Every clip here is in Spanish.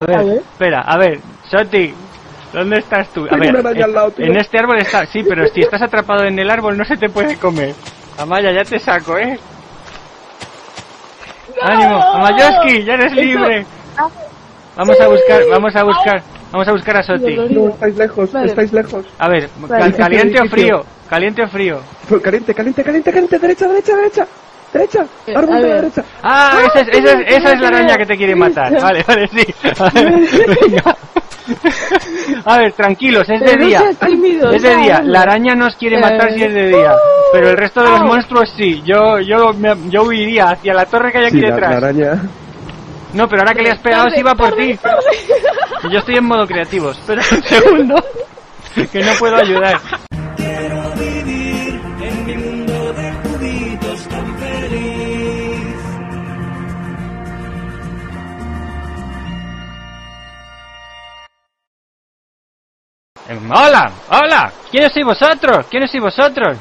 A ver, espera, a ver, Shotty, ¿dónde estás tú? A ver, en este árbol está, sí, pero si estás atrapado en el árbol no se te puede comer. Amaya, ya te saco, ¿eh? ¡No! ¡Ánimo! ¡Amayoski, ya eres libre! Vamos a buscar a Shotty. No, estáis lejos, vale. A ver, ¿caliente o frío? ¿Caliente o frío? Caliente, derecha, árbol de la derecha. Ah, esa es la araña que te quiere matar. Vale, sí. A ver, venga. A ver, tranquilos, es de día. Es de día. La araña nos quiere matar si es de día. Pero el resto de los monstruos sí. Yo huiría hacia la torre que hay aquí detrás. La araña. No, pero ahora que le has pegado sí va por ti. Yo estoy en modo creativo. Espera un segundo, que no puedo ayudar. Hola, ¿quiénes sois vosotros?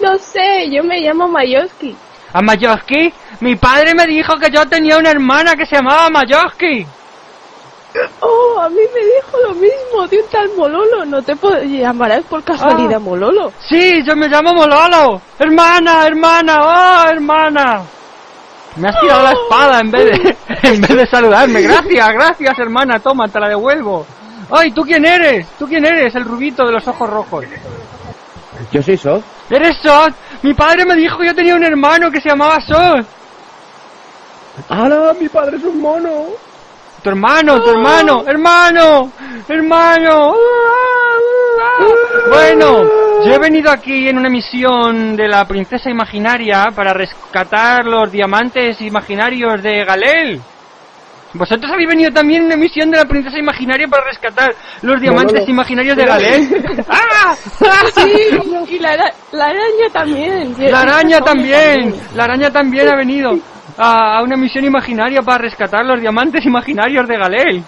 No sé, yo me llamo Mayoski. ¿A Mayoski? Mi padre me dijo que yo tenía una hermana que se llamaba Mayoski. Oh, a mí me dijo lo mismo de un tal Mololo. ¿No te llamarás por casualidad Mololo? Sí, yo me llamo Mololo. Hermana. Me has tirado la espada en vez de saludarme. Gracias hermana, toma, te la devuelvo. ¡Ay, tú quién eres! El rubito de los ojos rojos. Yo soy Sos. ¡Eres Sos! Mi padre me dijo que yo tenía un hermano que se llamaba Sos. ¡Hala! Mi padre es un mono. Tu hermano. ¡Hermano! Bueno, yo he venido aquí en una misión de la princesa imaginaria para rescatar los diamantes imaginarios de Galell. ¿Vosotros habéis venido también en una misión de la princesa imaginaria para rescatar los diamantes imaginarios de Galell? ¡Ah! Sí, y la araña también. La araña también ha venido a una misión imaginaria para rescatar los diamantes imaginarios de Galell.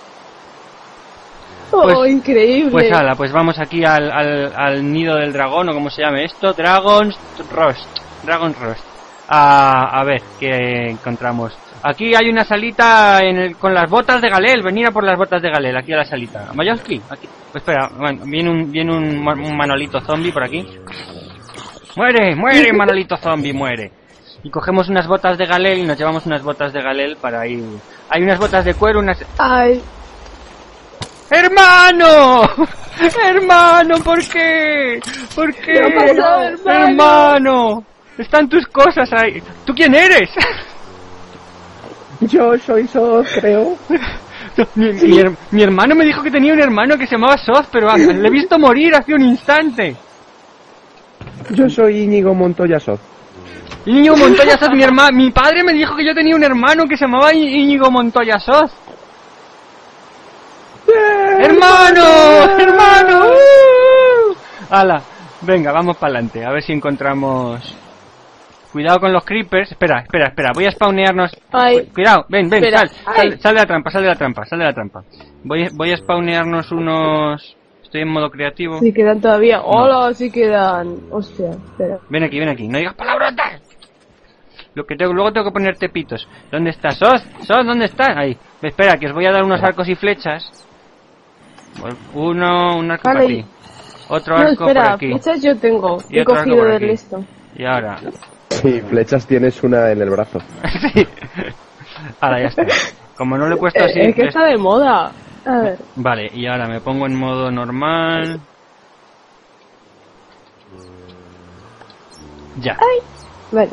Pues, ¡oh, increíble! Pues ala, pues vamos aquí al nido del dragón, o como se llame esto, Dragon's Roost. A ver, ¿qué encontramos? Aquí hay una salita con las botas de Galell. Venid a por las botas de Galell, aquí a la salita. Mayoski, aquí. Pues espera, viene un Manolito zombie por aquí. ¡Muere, Manolito zombie, muere! Y cogemos unas botas de Galell y nos llevamos unas botas de Galell para ir... Hay unas botas de cuero, unas... ¡Ay! ¡Hermano! ¡Hermano! ¿Por qué? ¿Qué ha pasado, hermano? Están tus cosas ahí. ¿Tú quién eres? Yo soy Sos, creo. Mi hermano me dijo que tenía un hermano que se llamaba Sos, pero le he visto morir hace un instante. Yo soy Íñigo Montoya Sos. Íñigo Montoya Sos, mi padre me dijo que yo tenía un hermano que se llamaba Íñigo Montoya Sos. ¡Hermano! ¡Hala! Venga, vamos para adelante, a ver si encontramos... Cuidado con los creepers. Espera. Voy a spawnearnos. Ay. Cuidado, ven. Espera. Sal de la trampa. Voy a spawnearnos unos... Estoy en modo creativo. Sí quedan todavía. No. Hola, sí quedan. Hostia, espera. Ven aquí. No digas palabrotas. Luego tengo que ponerte pitos. ¿Dónde estás? ¿Sos? ¿Dónde estás? Ahí. Espera, que os voy a dar unos arcos y flechas. Un arco para ti. Otro arco para aquí. Flechas yo tengo. Y he cogido del listo. Y ahora... Sí, flechas tienes una en el brazo. Sí. Ahora ya está. Como no le he puesto así... Es que está de moda. A ver. Vale, y ahora me pongo en modo normal. Ya. Ay.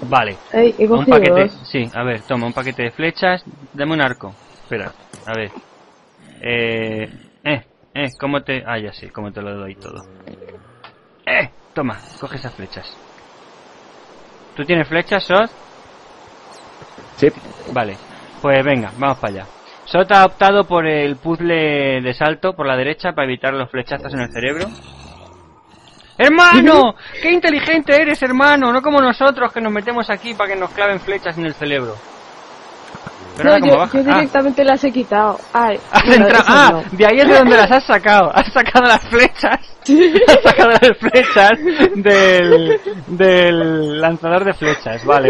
Vale. Ay, he cogido un paquete. Dos. Sí, a ver, toma un paquete de flechas. Dame un arco. Espera, a ver. ¿Cómo te...? Ah, ya sé, cómo te lo doy todo. Toma, coge esas flechas. ¿Tú tienes flechas, Sot? Sí. Vale, pues venga, vamos para allá. Sot ha optado por el puzzle de salto por la derecha para evitar los flechazos en el cerebro. ¡Hermano! ¡Qué inteligente eres, hermano! No como nosotros que nos metemos aquí para que nos claven flechas en el cerebro. Pero no, yo directamente las he quitado. Ay, de ahí es de donde las has sacado. Has sacado las flechas. Sí. Has sacado las flechas del lanzador de flechas. Vale.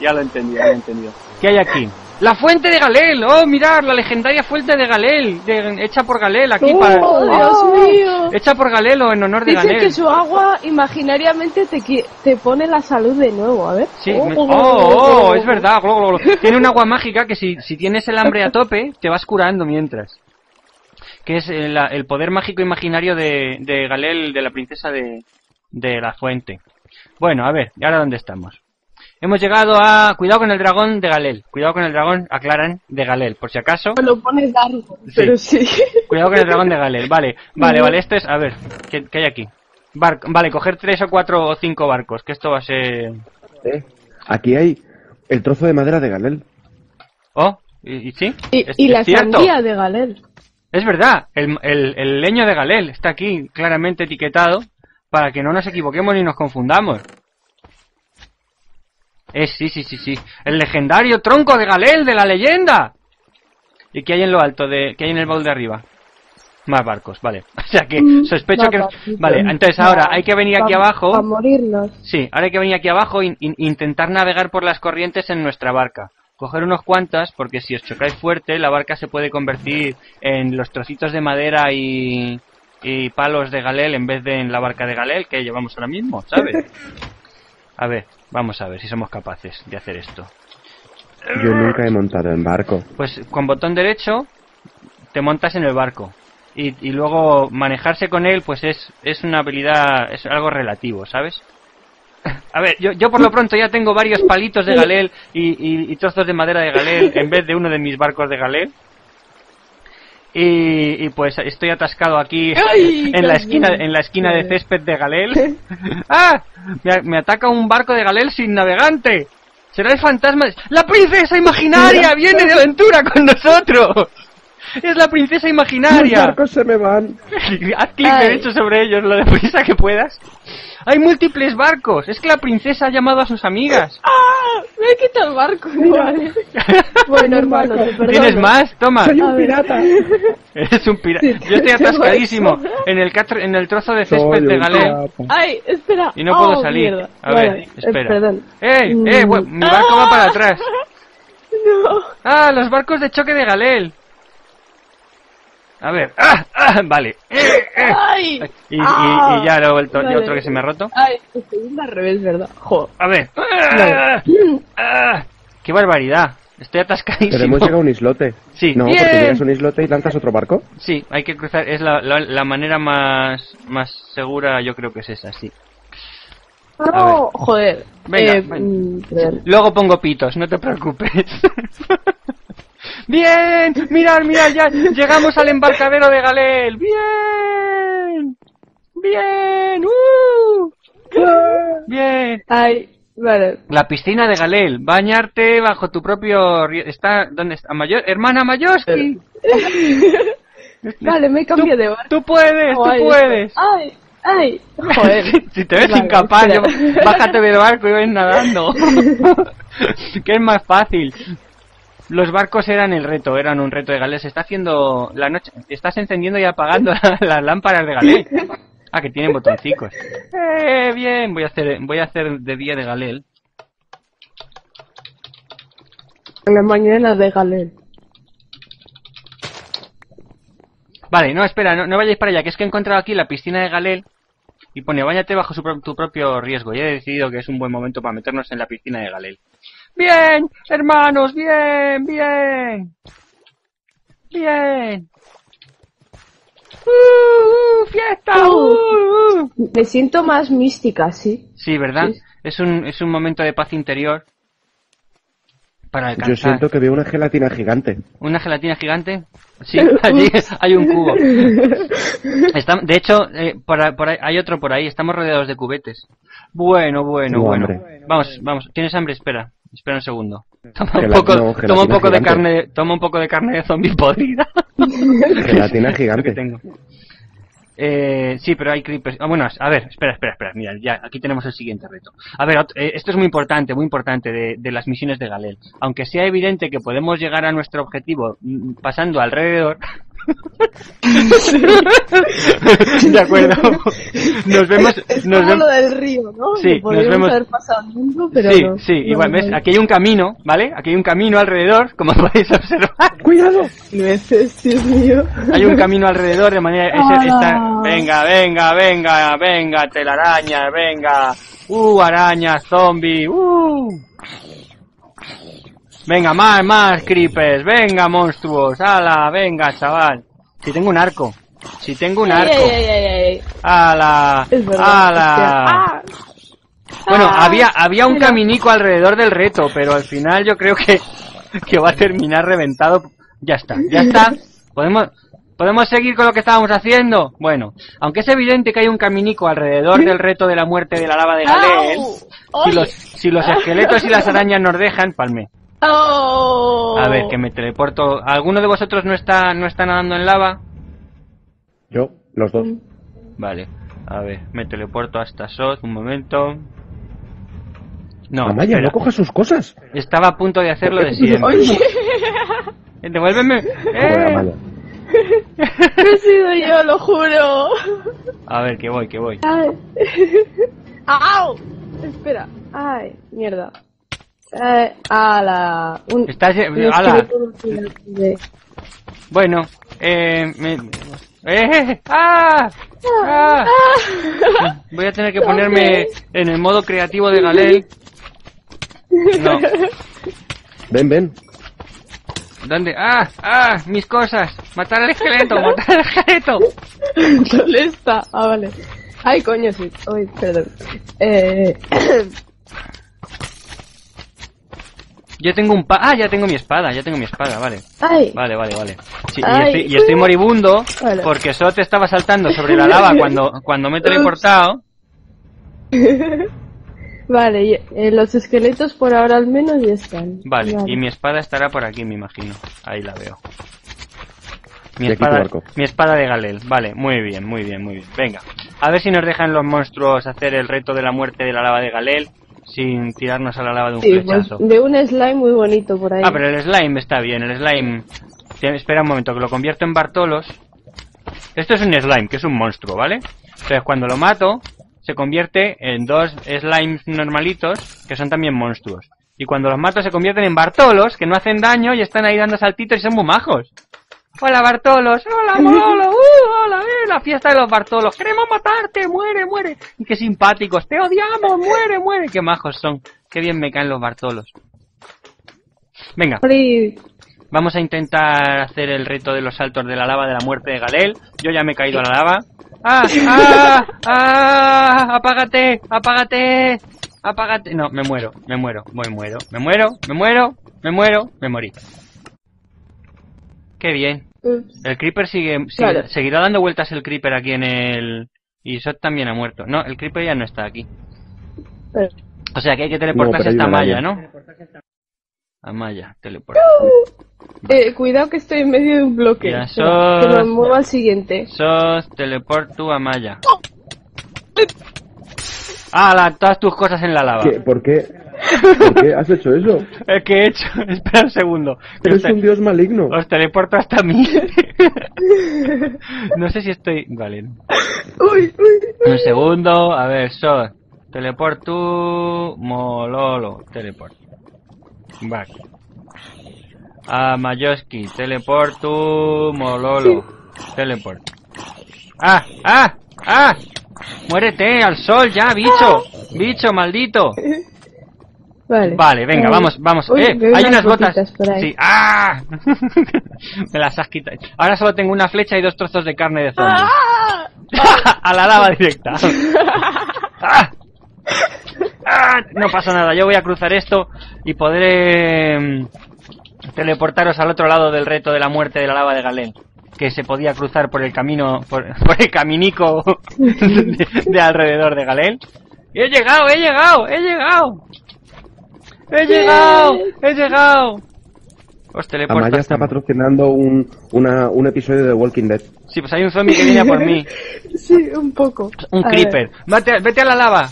Ya lo he entendido. ¿Qué hay aquí? La fuente de Galell, oh, mirad, la legendaria fuente de Galell, hecha por Galell aquí para... ¡Oh, Dios mío! Hecha por Galell o en honor de Galell. Dice que su agua imaginariamente te pone la salud de nuevo, a ver. Sí, es verdad. Tiene un agua mágica que si tienes el hambre a tope, te vas curando mientras. Que es el poder mágico imaginario de Galell, de la princesa de la fuente. Bueno, a ver, ¿y ahora dónde estamos? Hemos llegado a... Cuidado con el dragón de Galell. Cuidado con el dragón, aclaran, de Galell. Por si acaso... Me lo pones largo, sí. Pero sí. Cuidado con el dragón de Galell. Vale. Esto es... A ver, ¿qué hay aquí? Vale, coger 3 o 4 o 5 barcos. Que esto va a ser... Aquí hay el trozo de madera de Galell. Oh, ¿y sí? Y la sandía de Galell. Es verdad. El leño de Galell está aquí claramente etiquetado para que no nos equivoquemos ni nos confundamos. Sí. El legendario tronco de Galell, de la leyenda. ¿Y qué hay en lo alto? ¿Qué hay en el baúl de arriba? Más barcos, vale. O sea que sospecho que... Vale, entonces ahora hay que venir aquí abajo... A morirnos. Sí, ahora hay que venir aquí abajo e intentar navegar por las corrientes en nuestra barca. Coger unos cuantas, porque si os chocáis fuerte, la barca se puede convertir en los trocitos de madera y palos de Galell en vez de en la barca de Galell que llevamos ahora mismo, ¿sabes? A ver... Vamos a ver si somos capaces de hacer esto. Yo nunca he montado en barco. Pues con botón derecho te montas en el barco. Y luego manejarse con él pues es una habilidad, es algo relativo, ¿sabes? A ver, yo por lo pronto ya tengo varios palitos de Galell y trozos de madera de Galell en vez de uno de mis barcos de Galell. Y pues estoy atascado aquí en la esquina de césped de Galell. ¡Ah! Me ataca un barco de Galell sin navegante. Será el fantasma de... ¡La princesa imaginaria viene de aventura con nosotros! ¡Es la princesa imaginaria! ¡Los barcos se me van! Haz clic derecho sobre ellos lo deprisa que puedas. ¡Hay múltiples barcos! ¡Es que la princesa ha llamado a sus amigas! ¡Ah! ¡Me he quitado el barco! Vale. Bueno, hermano, te perdono. ¿Tienes más? Toma. Soy un pirata. Eres un pirata. Sí. Yo estoy atascadísimo en el trozo de césped de Galell. ¡Ay, espera! Y no puedo salir. Mierda. A ver, vale, espera. Perdón. Mi barco va para atrás. No. ¡Ah, los barcos de choque de Galell! A ver, vale. ¡Ay! Y ya lo he vuelto, vale. Y otro que se me ha roto. Ay, estoy al revés, ¿verdad? Joder. A ver. ¡Qué barbaridad! Estoy atascadísimo. Pero hemos llegado a un islote. Sí. No, porque llegas a un islote y lanzas otro barco. Sí, hay que cruzar. Es la manera más segura, yo creo que es esa, sí. No, joder. Venga, luego pongo pitos, no te preocupes. ¡Bien! ¡Mirad! ¡Ya llegamos al embarcadero de Galell! ¡Bien! ¡Bien! ¡Bien! Ay, vale. La piscina de Galell. Bañarte bajo tu propio... ¿Está dónde está? ¡Hermana Mayoski! Vale, me cambié de barco. ¡Tú puedes! ¡Tú puedes! ¡Ay! ¡Ay! Joder. Si te ves incapaz, bájate del barco y ven nadando. Que es más fácil. Los barcos eran un reto de Galell. Se está haciendo la noche. Estás encendiendo y apagando las lámparas de Galell. Ah, que tienen botoncicos. Bien, voy a hacer de día de Galell. En la mañana de Galell. Vale, no, espera, no vayáis para allá, que es que he encontrado aquí la piscina de Galell y pone báñate bajo tu propio riesgo. Y he decidido que es un buen momento para meternos en la piscina de Galell. ¡Bien, hermanos! ¡Bien, bien! ¡Bien! ¡Fiesta! Me siento más mística, ¿sí? Sí, ¿verdad? Sí. Es un momento de paz interior para alcanzar. Yo siento que veo una gelatina gigante. ¿Una gelatina gigante? Sí, allí hay un cubo. De hecho, hay otro por ahí. Estamos rodeados de cubetes. Bueno. Vamos. ¿Tienes hambre? Espera un segundo. Toma un poco de carne de zombie podrida. Gelatina gigante. Tengo. Sí, pero hay creepers. Bueno, a ver, espera. Mira, ya, aquí tenemos el siguiente reto. A ver, esto es muy importante de las misiones de Galell. Aunque sea evidente que podemos llegar a nuestro objetivo pasando alrededor, De acuerdo. Nos vemos. Es nos como lo del río, ¿no? Sí, nos vemos. Haber pasado mundo, pero sí, no, sí. No, igual, no, ¿ves? Aquí hay un camino, ¿vale? Aquí hay un camino alrededor, como podéis observar. Cuidado. Nueces, Dios mío. Hay un camino alrededor de manera. Esta... Venga, telaraña, venga. Araña, zombie. Venga, más creepers. Venga, monstruos. Ala, venga, chaval. Si tengo un arco. Ala, ala. Bueno, había un caminico alrededor del reto, pero al final yo creo que va a terminar reventado. Ya está. ¿Podemos seguir con lo que estábamos haciendo? Bueno, aunque es evidente que hay un caminico alrededor del reto de la muerte de la lava de Galell, si los esqueletos y las arañas nos dejan, palmé. A ver, que me teleporto. ¿Alguno de vosotros no está nadando en lava? Yo, los dos. Vale, a ver, me teleporto hasta Sod, un momento. No, Amaya, no cojas sus cosas. Estaba a punto de hacerlo de siempre. Devuélveme. He sido yo, lo juro. A ver, que voy. Ay. ¡Au! Espera. Ay, mierda. ¡Hala! ¡Hala! Bueno, voy a tener que ponerme en el modo creativo de Galell. No. Ven. ¿Dónde? Mis cosas. Matar al esqueleto. ¿Dónde está? Vale. Ay, coño, sí. Ay, perdón. Yo tengo un ya tengo mi espada, vale. Ay. Vale. Sí, y estoy moribundo, vale, porque Sot estaba saltando sobre la lava cuando me he teleportado. Vale, los esqueletos por ahora al menos ya están. Vale, y mi espada estará por aquí, me imagino. Ahí la veo. Mi espada de Galell. Vale, muy bien. Venga, a ver si nos dejan los monstruos hacer el reto de la muerte de la lava de Galell. Sin tirarnos a la lava de un flechazo. Pues de un slime muy bonito por ahí. Pero el slime está bien, Espera un momento, que lo convierto en Bartolos. Esto es un slime, que es un monstruo, ¿vale? Entonces cuando lo mato, se convierte en dos slimes normalitos, que son también monstruos. Y cuando los mato se convierten en Bartolos, que no hacen daño y están ahí dando saltitos y son muy majos. Hola Bartolos, hola Mololo, hola, la fiesta de los Bartolos, queremos matarte, muere, y qué simpáticos, te odiamos, muere, qué majos son, qué bien me caen los Bartolos. Venga, vamos a intentar hacer el reto de los saltos de la lava de la muerte de Galell. Yo ya me he caído a la lava. Apágate, no, me morí. ¡Qué bien! El creeper seguirá dando vueltas el creeper aquí en el... Y Sot también ha muerto. No, el creeper ya no está aquí. O sea que hay que teleportarse hasta Maya, ¿no? A Maya, teleportarse. Cuidado que estoy en medio de un bloque. Ya, Sot, que lo muevo al siguiente. Sot, teleporto a Maya. Todas tus cosas en la lava. ¿Por qué has hecho eso? ¿Qué he hecho? Espera un segundo. Eres un dios maligno. Os teleporto hasta mí. No sé si estoy... Vale. Un segundo. A ver, Sot. Teleporto... Mololo. Teleporto. Back. A Mayoski. Teleporto... Mololo. Teleporto. Muérete al sol ya, bicho. Bicho, maldito. Vale, venga, vamos. Uy, hay unas botas. Sí. Me las has quitado. Ahora solo tengo una flecha y dos trozos de carne de zombie. A la lava directa. No pasa nada, yo voy a cruzar esto y podré teleportaros al otro lado del reto de la muerte de la lava de Galell, que se podía cruzar por el camino, por el caminico de alrededor de Galell. ¡He llegado! Os teleporto. Amaya está patrocinando un episodio de Walking Dead. Sí, pues hay un zombie que viene a por mí. Sí, un poco. Un creeper. Vete a la lava.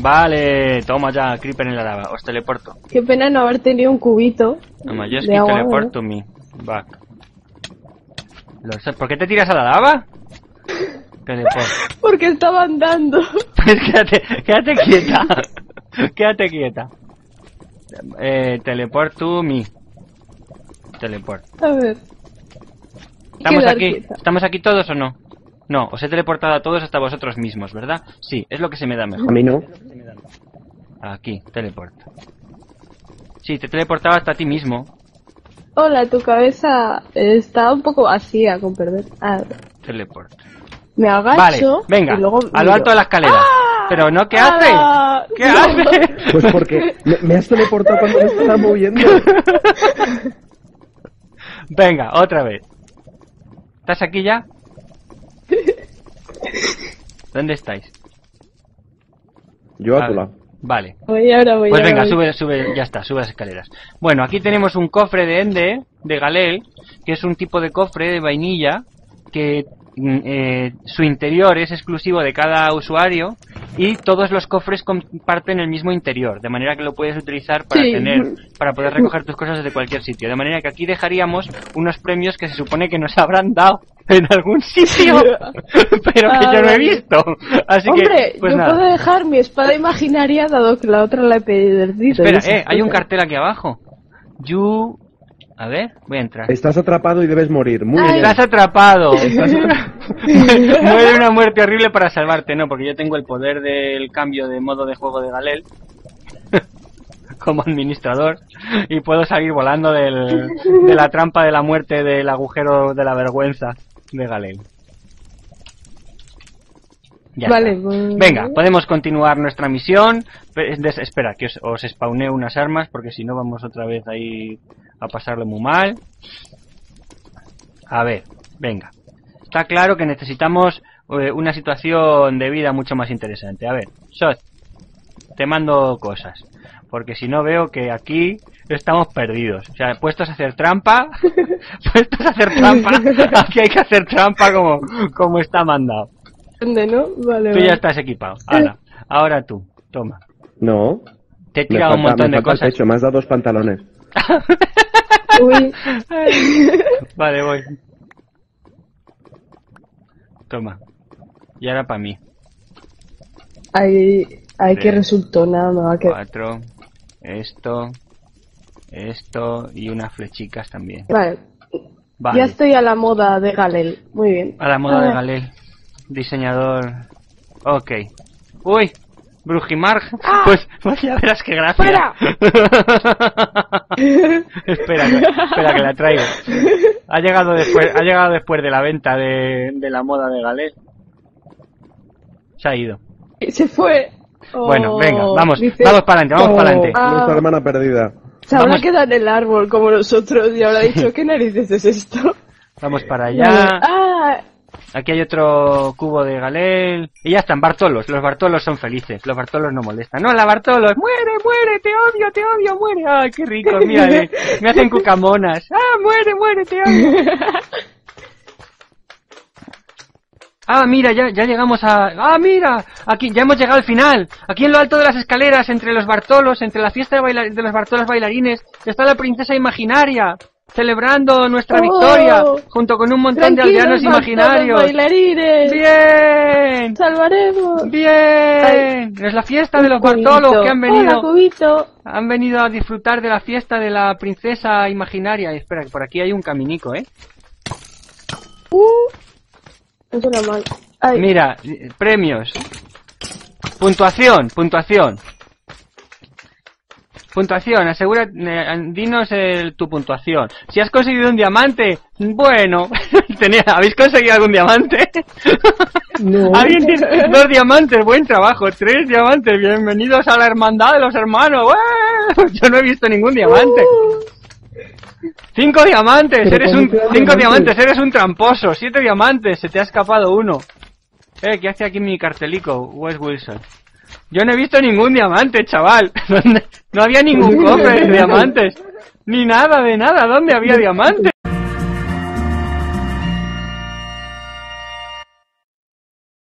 Vale, toma ya, creeper en la lava. Os teleporto. Qué pena no haber tenido un cubito. Amaya, es que teleporto mi back. ¿Por qué te tiras a la lava? Porque estaba andando. Pues quédate quieta. Quédate quieta. Teleport to me. Teleport. A ver. ¿Estamos aquí todos o no? No, os he teleportado a todos hasta vosotros mismos, ¿verdad? Sí, es lo que se me da mejor. A mí no. Aquí, teleport. Sí, te teleportaba hasta ti mismo. Hola, tu cabeza está un poco vacía, con perdón. Ah. Teleport. Me agacho. Vale, venga, y luego a lo alto de la escalera. ¡Ah! Pero no, ¿qué haces? ¡Ah! ¿Qué haces? Pues porque me has teleportado cuando me estaba moviendo. Venga, otra vez. ¿Estás aquí ya? ¿Dónde estáis? Yo a tu lado. Vale. Pues venga, sube, ya está, sube las escaleras. Bueno, aquí tenemos un cofre de Ende, de Galell, que es un tipo de cofre de vainilla que su interior es exclusivo de cada usuario y todos los cofres comparten el mismo interior, de manera que lo puedes utilizar para poder recoger tus cosas de cualquier sitio. De manera que aquí dejaríamos unos premios que se supone que nos habrán dado en algún sitio, pero que yo no he visto. Así que, pues, yo nada. Puedo dejar mi espada imaginaria dado que la otra la he perdido. Espera, hay un cartel aquí abajo. A ver, voy a entrar. Estás atrapado y debes morir. Muy bien. Estás atrapado. Muere una muerte horrible para salvarte, no, porque yo tengo el poder del cambio de modo de juego de Galell como administrador y puedo salir volando de la trampa de la muerte, del agujero de la vergüenza de Galell. Vale, venga, podemos continuar nuestra misión. Espera, que os spawneo unas armas porque si no vamos otra vez ahí a pasarlo muy mal. A ver, venga. Está claro que necesitamos una situación de vida mucho más interesante. A ver, Shot, te mando cosas. Porque si no veo que aquí estamos perdidos. O sea, puestos a hacer trampa, puestos a hacer trampa, aquí hay que hacer trampa como está mandado. ¿No? Vale, tú ya estás equipado. Ahora tú, toma. No. Te he tirado un montón de cosas. Me has dado 2 pantalones. Uy. Vale, voy. Toma. Y ahora para mí. Ay, que resultó nada, me va a quedar. 4. Esto y unas flechicas también. Vale. Ya estoy a la moda de Galell. Muy bien. A la moda de Galell. Diseñador. Ok. Uy, Brujimarg. ¡Ah! Pues ya verás qué gracia. ¡Fuera! espera que la traigo. Ha llegado después de la venta de la moda de Galell. Se ha ido. Se fue. Bueno, venga, vamos para adelante, Nuestra hermana perdida. Se habrá quedado en el árbol como nosotros y habrá dicho, ¿qué narices es esto? Vamos para allá. Aquí hay otro cubo de Galell. Y ya están, Bartolos. Los Bartolos son felices. Los Bartolos no molestan. ¡Hola, Bartolos! ¡Muere! ¡Te odio! ¡Muere! ¡Ay, qué rico! Mira, me hacen cucamonas. ¡Ah, muere! ¡Te odio! ¡Ah, mira! Ya llegamos a... ¡Ah, mira! Aquí, ya hemos llegado al final. Aquí en lo alto de las escaleras, entre los Bartolos, entre la fiesta de los Bartolos bailarines, está la princesa imaginaria. Celebrando nuestra victoria junto con un montón de aldeanos imaginarios. Bailarines. ¡Bien! ¡Salvaremos! ¡Bien! Es la fiesta de los Bartolos que han venido. Hola, han venido a disfrutar de la fiesta de la princesa imaginaria. Espera, que por aquí hay un caminico, ¿eh? Eso era mal. Ay. Mira, premios. Puntuación, asegura, dinos tu puntuación. Si has conseguido un diamante, bueno, ¿habéis conseguido algún diamante? No. ¿Alguien tiene 2 diamantes? Buen trabajo. 3 diamantes, bienvenidos a la hermandad de los hermanos. ¡Uah! Yo no he visto ningún diamante. 5 diamantes, eres un tramposo. 7 diamantes, se te ha escapado uno. ¿Qué hace aquí mi cartelico, Wes Wilson? Yo no he visto ningún diamante, chaval. No había ningún cofre de diamantes. Ni nada de nada. ¿Dónde había diamantes?